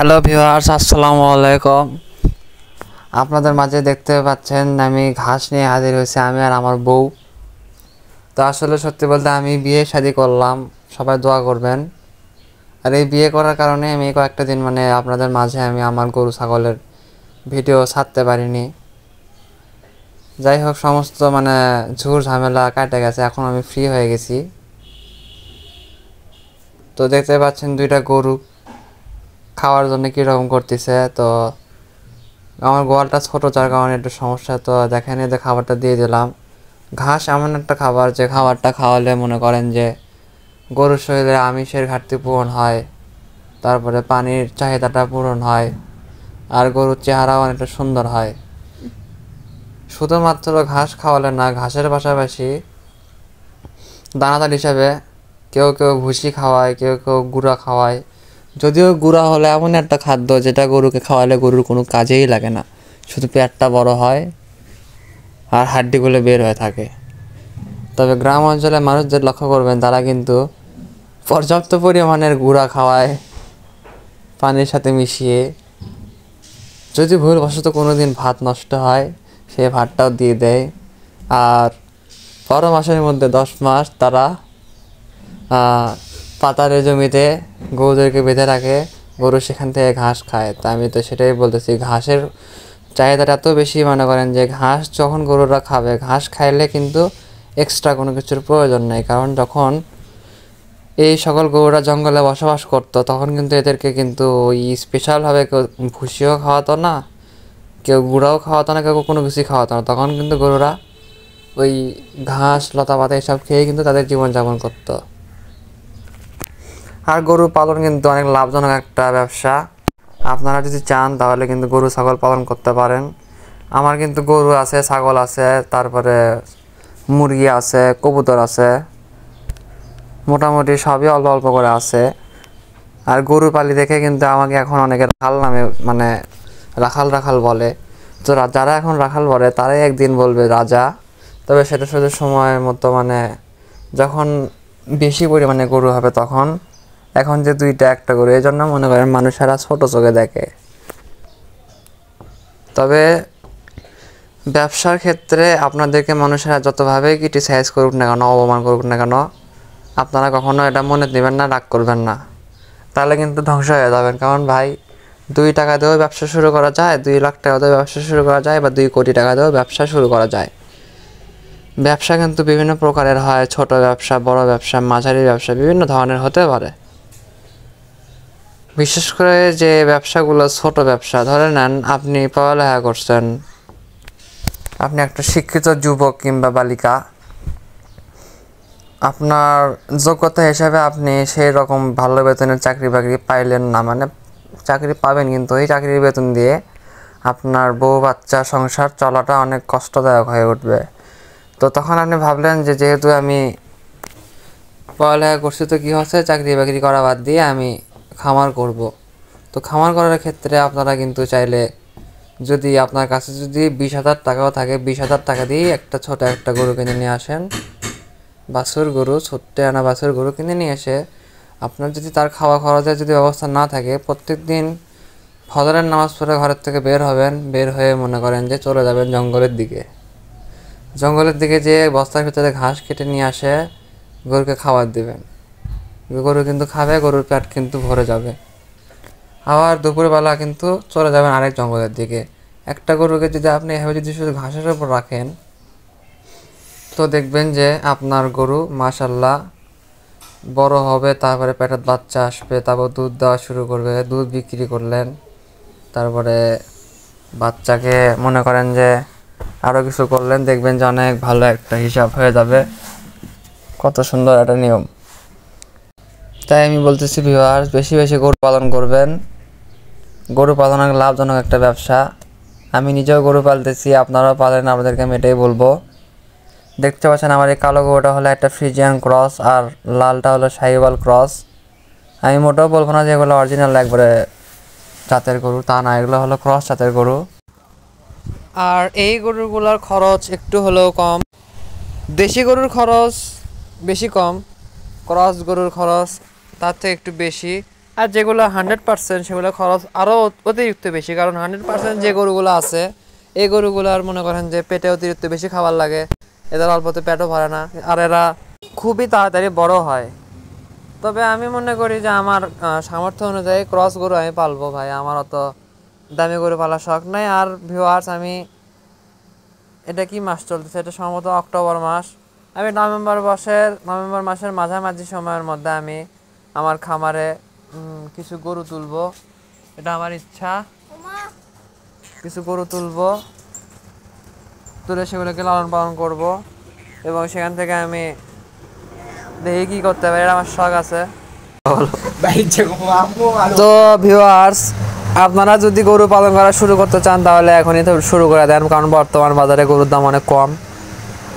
Hello viewers, আসসালামু আলাইকুম। আপনাদের মাঝে দেখতে পাচ্ছেন আমি ঘাস নিয়ে হাজির হয়েছি, আমি আর আমার বউ। তো আসলে সত্যি বলতে আমি বিয়ে শাদি করলাম, সবাই দোয়া করবেন। আর এই বিয়ে করার কারণে আমি কয়েকটা দিন আপনাদের মাঝে আমি আমার গরু ছাগলের ভিডিও ছাড়তে পারিনি। যাই হোক, সমস্ত ঝুর ঝামেলা কাটে গেছে, এখন আমি ফ্রি হয়ে গেছি। তো দেখতে পাচ্ছেন দুইটা গরু খাওয়ার জন্য কীরকম করতেছে। তো আমার গোয়ালটা ছোটো, যার কারণে একটু সমস্যা। তো দেখেন এদের খাবারটা দিয়ে দিলাম। ঘাস এমন একটা খাবার যে খাবারটা খাওয়ালে মনে করেন যে গরুর শরীরে আমিষের ঘাটতি পূরণ হয়, তারপরে পানির চাহিদাটা পূরণ হয়, আর গরুর চেহারাও অনেকটা সুন্দর হয়। শুধুমাত্র ঘাস খাওয়ালে না, ঘাসের পাশাপাশি দানাদার হিসাবে কেউ কেউ ভুসি খাওয়ায়, কেউ কেউ গুঁড়া খাওয়ায়। যদিও গুঁড়া হলো এমন একটা খাদ্য যেটা গরুকে খাওয়ালে গরুর কোনো কাজেই লাগে না, শুধু পেটটা বড় হয় আর হাড্ডিগুলো বের হয়ে থাকে। তবে গ্রাম অঞ্চলে মানুষদের লক্ষ্য করবেন, তারা কিন্তু পর্যাপ্ত পরিমাণের গুঁড়া খাওয়ায় পানির সাথে মিশিয়ে। যদি ভুলবশত কোনো দিন ভাত নষ্ট হয়, সেই ভাতটাও দিয়ে দেয়। আর 12 মাসের মধ্যে 10 মাস তারা পাতার জমিতে গরুদেরকে বেঁধে রাখে, গরু সেখান থেকে ঘাস খায়। তা আমি তো সেটাই বলতেছি, ঘাসের চাহিদাটা এত বেশি করেন যে ঘাস যখন গরুরা খাবে, ঘাস খাইলে কিন্তু এক্সট্রা কোনো কিছুর প্রয়োজন নেই। কারণ যখন এই সকল গরুরা জঙ্গলে বসবাস করত, তখন কিন্তু এদেরকে কিন্তু ওই স্পেশালভাবে কেউ ভুসিও খাওয়াতো না, কেউ গুঁড়াও খাওয়াতো না, কেউ কোনো কিছুই খাওয়াতো না। তখন কিন্তু গরুরা ওই ঘাস লতা পাতা এসব খেয়ে কিন্তু তাদের জীবনযাপন করতো। আর গরু পালন কিন্তু অনেক লাভজনক একটা ব্যবসা। আপনারা যদি চান তাহলে কিন্তু গরু ছাগল পালন করতে পারেন। আমার কিন্তু গরু আছে, ছাগল আছে, তারপরে মুরগি আছে, কবুতর আছে, মোটামুটি সবই অল্প অল্প করে আছে। আর গরু পালি দেখে কিন্তু আমাকে এখন অনেকে রাখাল নামে রাখাল বলে। তো যারা এখন রাখাল বলে তারাই একদিন বলবে রাজা। তবে সেটা শুধু সময়ের মতো, যখন বেশি পরিমাণে গরু হবে তখন। এখন যে দুইটা একটা গরু, এই জন্য করেন মানুষেরা ছোটো চোখে দেখে। তবে ব্যবসার ক্ষেত্রে আপনাদেরকে মানুষেরা যতভাবে ক্রিটিসাইজ করুক না কেন, অপমান করুক না কেন, আপনারা কখনো এটা মনে নেবেন না, রাগ করবেন না, তাহলে কিন্তু ধ্বংস হয়ে যাবেন। কারণ ভাই, 2 টাকা দিয়েও ব্যবসা শুরু করা যায়, 2 লাখ টাকা দিয়েও ব্যবসা শুরু করা যায়, বা 2 কোটি টাকা দিয়েও ব্যবসা শুরু করা যায়। ব্যবসা কিন্তু বিভিন্ন প্রকারের হয়, ছোট ব্যবসা, বড় ব্যবসা, মাঝারি ব্যবসা, বিভিন্ন ধরনের হতে পারে। বিশেষ করে যে ব্যবসাগুলো ছোট ব্যবসা, ধরে নেন আপনি পড়ালেখা করছেন, আপনি একটা শিক্ষিত যুবক কিংবা বালিকা, আপনার যোগ্যতা হিসাবে আপনি সেই রকম ভালো বেতনের চাকরি বাকরি পাইলেন না, চাকরি পাবেন, কিন্তু এই চাকরির বেতন দিয়ে আপনার বউ বাচ্চা সংসার চলাটা অনেক কষ্টদায়ক হয়ে উঠবে। তো তখন আপনি ভাবলেন যে যেহেতু আমি পড়ালেখা করছি, তো কী হচ্ছে, চাকরি বাকরি করা বাদ দিয়ে আমি খামার করব। তো খামার করার ক্ষেত্রে আপনারা কিন্তু চাইলে, যদি আপনার কাছে যদি 20,000 টাকাও থাকে, 20,000 টাকা দিয়ে ছোট একটা গরু কিনে নিয়ে আসেন, বাছুর গরু, ছোট্ট আনা বাছুর গরু কিনে নিয়ে এসে আপনার যদি তার খাওয়া খরচের যদি ব্যবস্থা না থাকে, প্রত্যেক দিন ফজরের নামাজ পড়ে ঘরের থেকে বের হবেন, বের হয়ে যে চলে যাবেন জঙ্গলের দিকে। জঙ্গলের দিকে যে বস্তার ভিতরে ঘাস কেটে নিয়ে আসে গরুকে খাবার দেবেন, গরু কিন্তু খাবে, গরুর পেট কিন্তু ভরে যাবে। আবার দুপুরবেলা কিন্তু চলে যাবেন আরেক জঙ্গলের দিকে। একটা গরুকে যদি আপনি এভাবে যদি শুধু ঘাসের উপর রাখেন, তো দেখবেন যে আপনার গরু মাশাল্লাহ বড় হবে, তারপরে পেটের বাচ্চা আসবে, তারপর দুধ দেওয়া শুরু করবে। দুধ বিক্রি করলেন, তারপরে বাচ্চাকে যে আরও কিছু করলেন, দেখবেন যে অনেক ভালো একটা হিসাব হয়ে যাবে। কত সুন্দর একটা নিয়ম! তাই আমি বলতেছি ভিউয়ার্স, বেশি বেশি গরু পালন করবেন। গরু পালন অনেক লাভজনক একটা ব্যবসা। আমি নিজেও গরু পালতেছি, আপনারাও পালেন, আপনাদেরকে আমি এটাই বলবো। দেখতে পাচ্ছেন আমার এই কালো গরুটা হলো একটা ফ্রিজিয়ান ক্রস, আর লালটা হলো শাহিওয়াল ক্রস। আমি মোটেও বলবো না যে এগুলো অরিজিনাল একবারে জাতের গরু, তা না, এগুলো হলো ক্রস জাতের গরু। আর এই গরুগুলোর খরচ একটু হলেও কম, দেশি গরুর খরচ বেশি কম, ক্রস গরুর খরচ তার থেকে একটু বেশি। আর যেগুলো 100% সেগুলো খরচ আরও অতিরিক্ত বেশি, কারণ 100% যে গরুগুলো আছে এই গরুগুলো আর মনে করেন যে পেটে অতিরিক্ত বেশি খাবার লাগে, এদের অল্পতে পেটও ভরে না, আর এরা খুবই তাড়াতাড়ি বড় হয়। তবে আমি মনে করি যে আমার সামর্থ্য অনুযায়ী ক্রস গরু আমি পালবো ভাই, আমার অত দামি গরু পালার শখ নাই। আর ভিউয়ার্স আমি এটা কি মাস চলতেছে, এটা সম্ভবত অক্টোবর মাস, আমি নভেম্বর মাসের মাঝামাঝি সময়ের মধ্যে আমি আমার খামারে কিছু গরু তুলবো, এটা আমার ইচ্ছা। কিছু গরু তুলবো, তুলে সেগুলোকে লালন পালন করবো এবং সেখান থেকে আমি দেখি কি করতে পারি, এটা আমার শখ আছে। তো ভিউয়ার্স আপনারা যদি গরু পালন করা শুরু করতে চান তাহলে এখনই তো শুরু করে দেন, কারণ বর্তমান বাজারে গরুর দাম অনেক কম।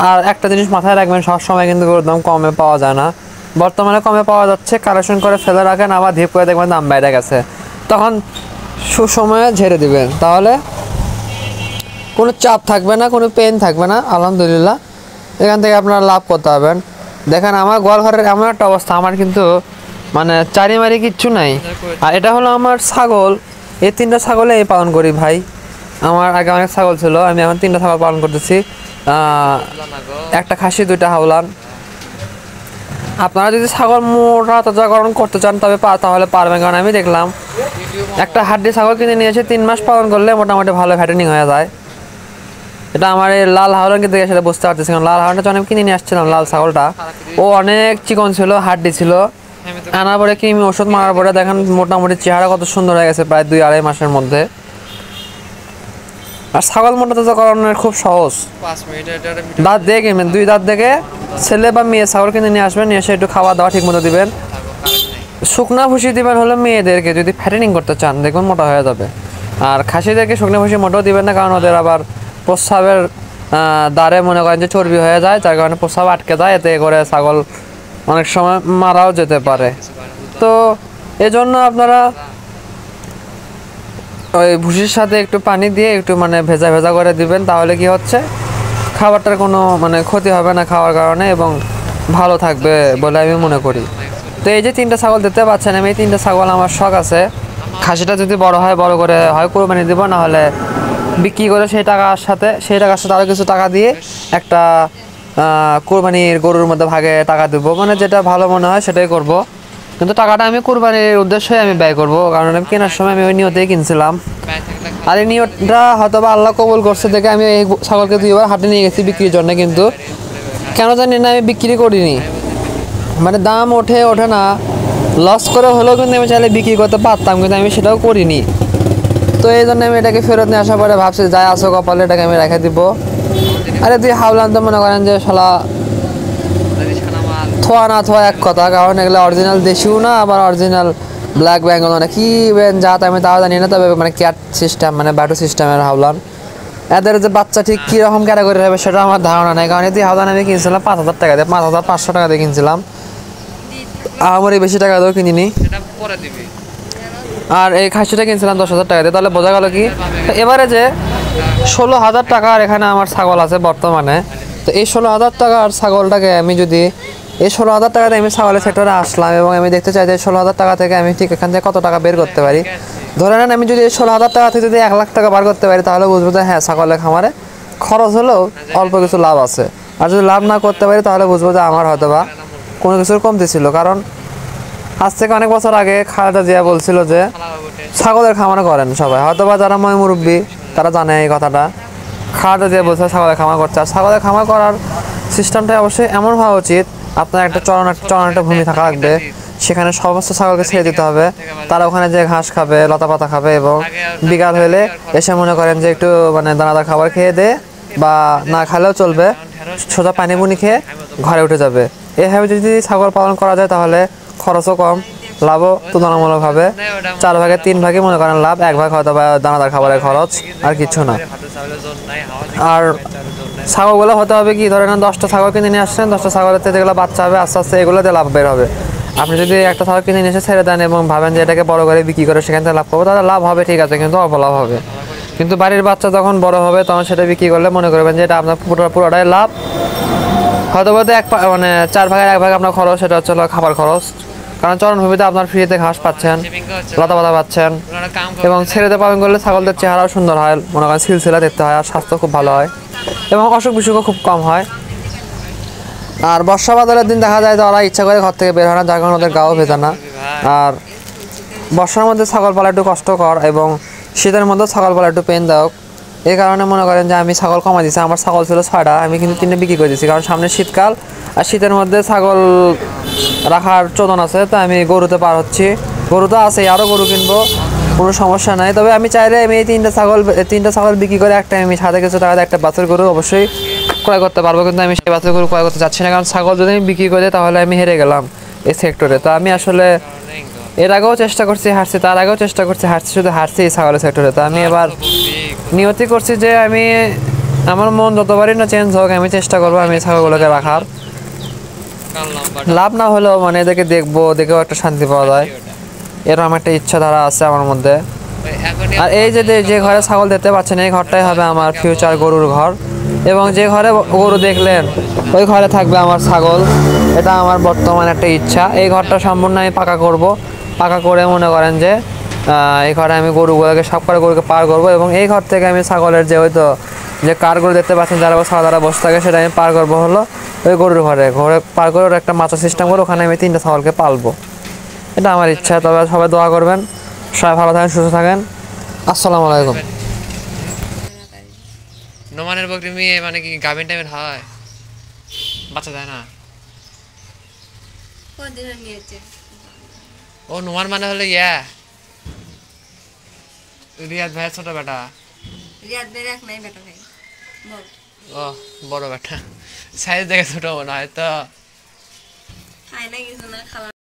আর একটা জিনিস মাথায় রাখবেন, সবসময় কিন্তু গরুর দাম কমে পাওয়া যায় না, বর্তমানে কমে পাওয়া যাচ্ছে, কালেকশন করে ফেলে রাখেন, আবার ধীপ করে দেখবেন দাম বাইরে গেছে, তখন সুসময়ে ঝেড়ে দিবেন, তাহলে কোনো চাপ থাকবে না, কোনো পেন থাকবে না, আলহামদুলিল্লাহ এখান থেকে আপনারা লাভ করতে পারবেন। দেখেন আমার ঘরের এমন একটা অবস্থা, আমার কিন্তু মানে চারিমারি কিচ্ছু নাই, আর এটা হলো আমার ছাগল, এই তিনটা ছাগলে আমি পালন করি ভাই। আমার আগে অনেক ছাগল ছিল, আমি এখন তিনটা ছাগল পালন করতেছি, একটা খাসি, দুইটা হাওলান। আপনারা যদি ছাগল মোটা তাজাকরণ করতে চান তবে তাহলে পারবেন, কারণ আমি দেখলাম একটা হাড্ডি ছাগল কিনে নিয়েছে, 3 মাস পালন করলে মোটামুটি ভালো ফ্যাটেনিং হয়ে যায়। এটা আমার এই লাল হাওলানকে দেখে সেটা বুঝতে পারতেছি, কারণ লাল হাওলানটা যখন আমি কিনে নিয়ে আসছিলাম, লাল ছাগলটা ও অনেক চিকন ছিল, হাড্ডি ছিল, আনার পরে কিমি ওষুধ মারার পরে দেখেন মোটামুটি চেহারা কত সুন্দর হয়ে গেছে প্রায় 2-2.5 মাসের মধ্যে। আর ছাগল মোটা তাজাকরণের খুব সহজ, দাঁত দিয়ে কিনবেন, 2 দাঁত থেকে ছেলে বা মেয়ে ছাগল কিনে নিয়ে আসবেন, এসে একটু খাওয়া দাওয়া ঠিক মতো দিবেন, শুকনা ভুষি দিবেন হলো মেয়েদেরকে যদি ফ্যাটেনিং করতে চান, দেখবেন মোটা হয়ে যাবে। আর খাসিদেরকে শুকনা ভুষি মোটাও দিবেন না, কারণ ওদের আবার প্রস্রাবের দ্বারে মনে করেন যে চর্বি হয়ে যায়, তার কারণে প্রস্রাব আটকে যায়, এতে করে ছাগল অনেক সময় মারাও যেতে পারে। তো এজন্য আপনারা ওই ভুষির সাথে একটু পানি দিয়ে একটু মানে ভেজা ভেজা করে দিবেন, তাহলে কি হচ্ছে খাবারটার কোনো মানে ক্ষতি হবে না খাওয়ার কারণে, এবং ভালো থাকবে বলে আমি মনে করি। তো এই যে 3টা ছাগল দেখতে পাচ্ছেন, আমি এই 3টা ছাগল আমার শখ আছে। খাসিটা যদি বড় হয়, বড় করে হয় কুরবানি দেবো, নাহলে বিক্রি করে সেই টাকার সাথে আরও কিছু টাকা দিয়ে একটা কুরবানির গরুর মধ্যে ভাগে টাকা দেবো, মানে যেটা ভালো মনে হয় সেটাই করব। কিন্তু টাকাটা আমি কুরবানির উদ্দেশ্যে আমি ব্যয় করব, কারণ আমি কেনার সময় আমি ওই নিয়তেই কিনছিলাম, আর এই নিয়তটা হয়তো বা আল্লাহ কবুল করছে দেখে আমি এই ছাগলকে 2 বার হাটে নিয়ে গেছি বিক্রির জন্য, কিন্তু কেন জানি না আমি বিক্রি করিনি, মানে দাম ওঠে না, লস করে হলেও কিন্তু আমি চাইলে বিক্রি করতে পারতাম, কিন্তু আমি সেটাও করিনি। তো এই জন্য আমি এটাকে ফেরত নিয়ে আসার পরে ভাবছি যাই আসো কপালে এটাকে আমি রেখে দিব। আরে তুই হাওলান তো মনে করেন যে শালা থোয়া না থোয়া এক কথা, কারণ এগুলো অরিজিনাল দেশিও না, আবার অরিজিনাল ব্ল্যাক বেঙ্গল না কি জাত আমি তাও জানি না, তবে মানে ক্যাট সিস্টেম মানে বাটু সিস্টেমের হাওলান, এদের যে বাচ্চা ঠিক কীরকম ক্যাটাগরি হবে সেটা আমার ধারণা নেই, কারণ এই হাওলান আমি কিনছিলাম 5000 টাকা দিয়ে, 5500 টাকা দিয়ে কিনছিলাম, আমার এই বেশি টাকা দিয়েও কিনিনি। আর এই খাসিটা কিনছিলাম 10,000 টাকা দিয়ে, তাহলে বোঝা গেল কি এবারে যে 16,000 টাকার এখানে আমার ছাগল আছে বর্তমানে। তো এই 16,000 টাকার ছাগলটাকে আমি যদি এই 16,000 টাকাতে আমি ছাগলের সেক্টরে আসলাম, এবং আমি দেখতে চাই যে 16,000 টাকা থেকে আমি ঠিক এখান থেকে কত টাকা বের করতে পারি। ধরে নেন আমি যদি এই 16,000 টাকা থেকে যদি 1,00,000 টাকা বার করতে পারি, তাহলে বুঝবো যে হ্যাঁ ছাগলের খামারে খরচ হলেও অল্প কিছু লাভ আছে, আর যদি লাভ না করতে পারি তাহলে বুঝবো যে আমার হয়তো বা কোনো কিছুর কমতি ছিল। কারণ আজ থেকে অনেক বছর আগে খালেদা জিয়া বলছিল যে ছাগলের খামার করেন সবাই, হয়তো বা যারা ময় মুরব্বী তারা জানে এই কথাটা, খালেদা জিয়া বলছে ছাগলের খামার করছে। আর ছাগলের খামার করার সিস্টেমটা অবশ্যই এমন হওয়া উচিত, আপনার একটা চরণ একটা ভূমি থাকা লাগবে, সেখানে সমস্ত ছাগলকে ছেড়ে দিতে হবে, তারা ওখানে যে ঘাস খাবে, লতা পাতা খাবে, এবং বিকাল হলে এসে মনে করেন যে একটু মানে দানাদার খাবার খেয়ে দে, বা না খেলেও চলবে, সোজা পানি পুনি খেয়ে ঘরে উঠে যাবে। এভাবে যদি ছাগল পালন করা যায় তাহলে খরচও কম, লাভও তুলনামূলকভাবে 4 ভাগের 3 ভাগে মনে করেন লাভ, 1 ভাগ হয়তো বা দানাদার খাবারের খরচ, আর কিছু না। আর ছাগলগুলো হতে হবে কি, ধরে না 10টা ছাগল কিনে নিয়ে আসছেন, 10টা ছাগলের যেগুলো বাচ্চা হবে আস্তে আস্তে এগুলোতে লাভ বের হবে। আপনি যদি একটা ছাগল কিনে নিয়ে এসে ছেড়ে দেন এবং ভাবেন যে এটাকে বড় করে বিক্রি করে সেখান থেকে লাভ করবো, তাহলে লাভ হবে ঠিক আছে, কিন্তু অল্প লাভ হবে। কিন্তু বাড়ির বাচ্চা যখন বড় হবে তখন সেটা বিক্রি করলে মনে করবেন যে এটা আপনার পুরোটাই লাভ, হয়তো বলতে 4 ভাগের 1 ভাগ আপনার খরচ, সেটা হচ্ছে খাবার খরচ, কারণ চরণভূমিতে আপনার ফ্রিতে ঘাস পাচ্ছেন, লতা পাতা পাচ্ছেন, এবং ছেড়েতে পাবেন করলে ছাগলদের চেহারাও সুন্দর হয়, মনে করেন সিলসিলা দেখতে হয়, আর স্বাস্থ্য খুব ভালো হয় এবং অসুখ বিসুখও খুব কম হয়। আর বর্ষা বাদলের দিন দেখা যায় ওরা ইচ্ছা করে ঘর থেকে বের হয় না, যার কারণে ওদের গাও ভেজা না। আর বর্ষার মধ্যে ছাগল পালা একটু কষ্টকর এবং শীতের মধ্যে ছাগল পালা একটু পেন দাও, এই কারণে মনে করেন যে আমি ছাগল কমা দিয়েছি। আমার ছাগল ছিল 6টা, আমি কিন্তু 3টে বিক্রি করে দিয়েছি, কারণ সামনে শীতকাল আর শীতের মধ্যে ছাগল রাখার চলন আছে। তো আমি গরুতে পার হচ্ছি, গরু তো আছে, আরও গরু কিনবো, কোনো সমস্যা নাই। তবে আমি চাইলে আমি এই 3টা ছাগল বিক্রি করে একটা আমি সাথে কিছু টাকাতে একটা বাছুর গরু অবশ্যই ক্রয় করতে পারবো, কিন্তু আমি সেই বাছুর গরু ক্রয় করতে চাচ্ছি না, কারণ ছাগল যদি আমি বিক্রি করে তাহলে আমি হেরে গেলাম এই সেক্টরে। তো আমি আসলে এর আগেও চেষ্টা করছি, হারছি, তার আগেও চেষ্টা করছি, হারছি, শুধু হারছি এই ছাগলের সেক্টরে। তো আমি এবার নিয়তি করছি যে আমি আমার মন যতবারই না চেঞ্জ হোক আমি চেষ্টা করবো আমি ছাগলগুলোকে রাখার। লাভ না হলেও মানে এদেরকে দেখবো, দেখেও একটা শান্তি পাওয়া যায়, এরকম একটা ইচ্ছাধারা আছে আমার মধ্যে। আর এই যে ঘরে ছাগল দেখতে পাচ্ছেন এই ঘরটাই হবে আমার ফিউচার গরুর ঘর, এবং যে ঘরে গরু দেখলেন ওই ঘরে থাকবে আমার ছাগল। এটা আমার বর্তমান একটা ইচ্ছা। এই ঘরটা সম্পূর্ণ আমি পাকা করব, পাকা করে মনে করেন যে এই ঘরে আমি গরুগুলোকে সব করে গরুকে পার করবো, এবং এই ঘর থেকে আমি ছাগলের যে ওই তো যে কারগুলো দেখতে পাচ্ছেন যারা ছাগল দ্বারা বসে থাকে সেটা আমি পার করবো হলো ওই গরুর ঘরে পার করে ওর একটা মাচা সিস্টেম করে ওখানে আমি 3টা ছাগলকে পালবো। এটা আমার ইচ্ছা। তবে সবাই দোয়া করবেন, সবাই ভালো থাকেন, সুস্থ থাকেন, আসসালামু আলাইকুম। নোমানের বকরি মেয়ে মানে কি গাভিন টাইমের হয়, বাচ্চা দেয় না, ও নোমান মানে হলো ইয়া রিয়াদ ভাই ছোট বেটা, রিয়াদ ভাই এক নাই বেটা ভাই, ও বড় বেটা, সাইজ দেখে ছোট মনে হয় তো, খাই না কিছু না খাওয়া।